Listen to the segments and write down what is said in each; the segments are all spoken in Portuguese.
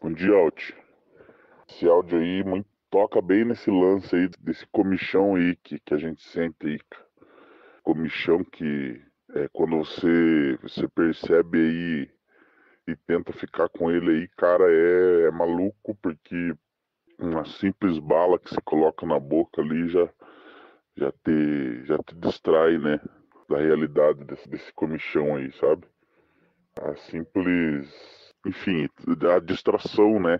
Bom dia, Alt. Esse áudio aí toca bem nesse lance aí, desse comichão aí que a gente sente aí. Comichão que é quando você percebe aí e tenta ficar com ele aí, cara, é maluco, porque uma simples bala que você coloca na boca ali já te distrai, né, da realidade desse comichão aí, sabe? A simples, enfim, a distração, né?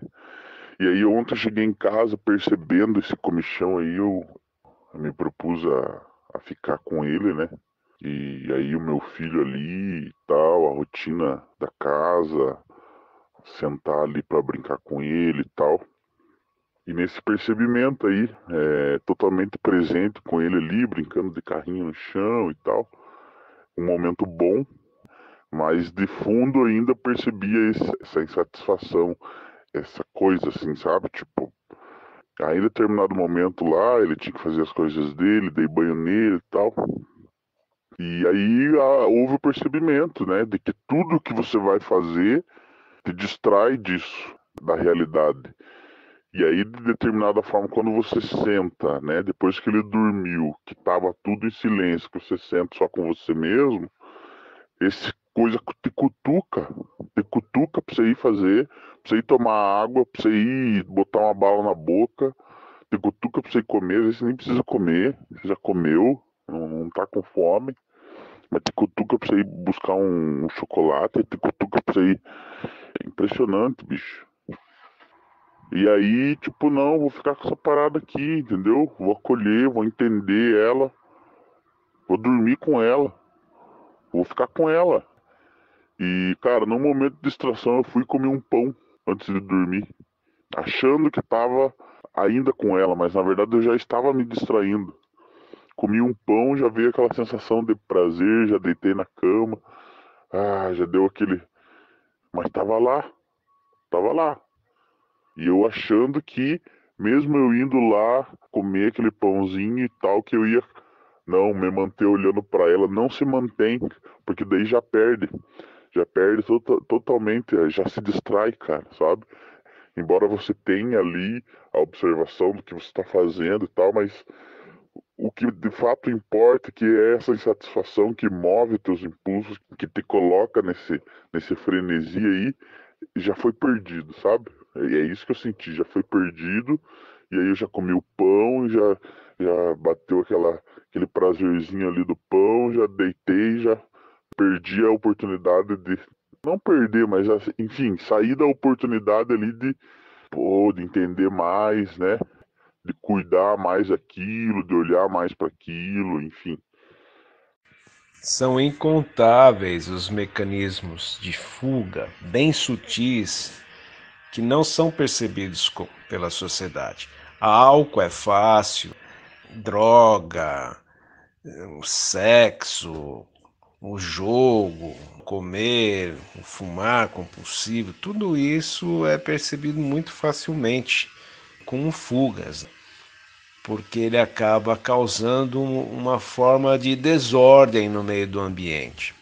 E aí ontem eu cheguei em casa percebendo esse comichão aí, eu me propus a ficar com ele, né? E aí o meu filho ali e tal, a rotina da casa, sentar ali pra brincar com ele e tal. E nesse percebimento aí, totalmente presente com ele ali, brincando de carrinho no chão e tal. Um momento bom, mas de fundo ainda percebia essa insatisfação, essa coisa assim, sabe? Tipo, aí em determinado momento lá, ele tinha que fazer as coisas dele, dei banho nele e tal. E aí houve o percebimento, né, de que tudo que você vai fazer te distrai disso, da realidade. E aí, de determinada forma, quando você senta, né, depois que ele dormiu, que estava tudo em silêncio, que você senta só com você mesmo, essa coisa te cutuca pra você ir fazer, pra você ir tomar água, pra você ir botar uma bala na boca, te cutuca pra você ir comer, às vezes você nem precisa comer, você já comeu, não tá com fome. Mas te cutuca pra você ir buscar um chocolate, te cutuca pra você ir. É impressionante, bicho. E aí, tipo, não, vou ficar com essa parada aqui, entendeu? Vou acolher, vou entender ela, vou dormir com ela, vou ficar com ela. E, cara, num momento de distração eu fui comer um pão antes de dormir, achando que tava ainda com ela, mas na verdade eu já estava me distraindo. Comi um pão, já veio aquela sensação de prazer, já deitei na cama, já deu aquele... Mas tava lá. E eu achando que, mesmo eu indo lá, comer aquele pãozinho e tal, que eu ia... Não, me manter olhando pra ela, não se mantém, porque daí já perde totalmente, já se distrai, cara, sabe? Embora você tenha ali a observação do que você tá fazendo e tal, mas... O que de fato importa, que é essa insatisfação que move teus impulsos, que te coloca nesse frenesi aí, já foi perdido, sabe? E é isso que eu senti, já foi perdido, e aí eu já comi o pão, já bateu aquele prazerzinho ali do pão, já deitei, já perdi a oportunidade de... Não perder, mas enfim, sair da oportunidade ali de entender mais, né? De cuidar mais aquilo, de olhar mais para aquilo, enfim. São incontáveis os mecanismos de fuga, bem sutis, que não são percebidos pela sociedade. Álcool é fácil, droga, o sexo, o jogo, comer, fumar compulsivo, tudo isso é percebido muito facilmente, com fugas, porque ele acaba causando uma forma de desordem no meio do ambiente.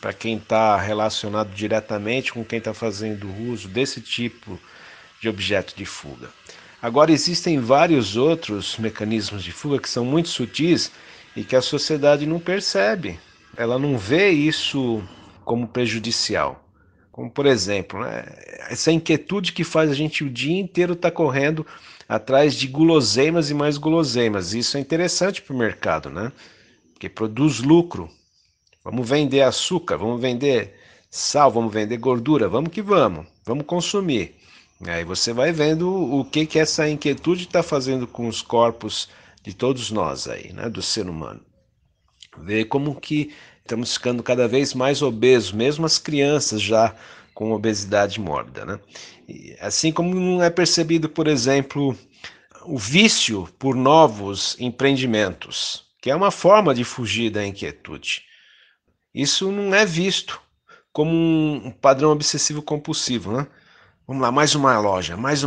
Para quem está relacionado diretamente com quem está fazendo uso desse tipo de objeto de fuga. Agora, existem vários outros mecanismos de fuga que são muito sutis e que a sociedade não percebe. Ela não vê isso como prejudicial. Como, por exemplo, né, essa inquietude que faz a gente o dia inteiro estar correndo atrás de guloseimas e mais guloseimas. Isso é interessante para o mercado, né? Porque produz lucro. Vamos vender açúcar, vamos vender sal, vamos vender gordura, vamos que vamos. Vamos consumir. Aí você vai vendo o que essa inquietude está fazendo com os corpos de todos nós aí, né, do ser humano. Vê como que estamos ficando cada vez mais obesos, mesmo as crianças já com obesidade mórbida, né? E assim como não é percebido, por exemplo, o vício por novos empreendimentos, que é uma forma de fugir da inquietude. Isso não é visto como um padrão obsessivo compulsivo, né? Vamos lá, mais uma loja, mais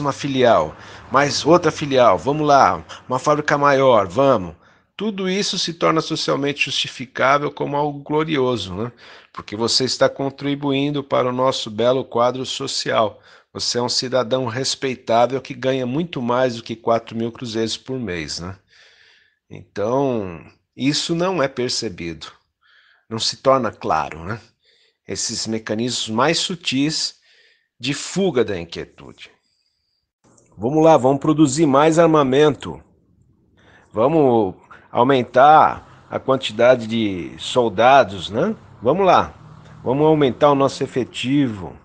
uma filial, mais outra filial, vamos lá, uma fábrica maior, vamos... Tudo isso se torna socialmente justificável como algo glorioso, né? Porque você está contribuindo para o nosso belo quadro social. Você é um cidadão respeitável que ganha muito mais do que 4 mil cruzeiros por mês, né? Então, isso não é percebido, não se torna claro, né? Esses mecanismos mais sutis de fuga da inquietude. Vamos lá, vamos produzir mais armamento. Vamos aumentar a quantidade de soldados, né? Vamos lá, vamos aumentar o nosso efetivo.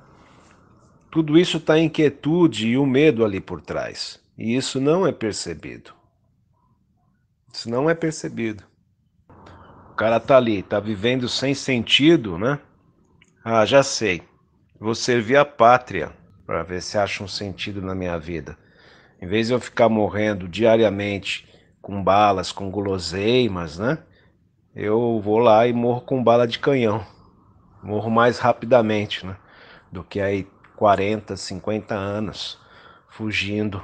Tudo isso está a inquietude e o medo ali por trás. E isso não é percebido. Isso não é percebido. O cara está ali, está vivendo sem sentido, né? Ah, já sei. Vou servir a pátria para ver se acha um sentido na minha vida. Em vez de eu ficar morrendo diariamente com balas, com guloseimas, né? Eu vou lá e morro com bala de canhão. Morro mais rapidamente, né? Do que aí 40, 50 anos fugindo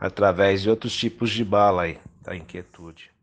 através de outros tipos de bala aí, da inquietude.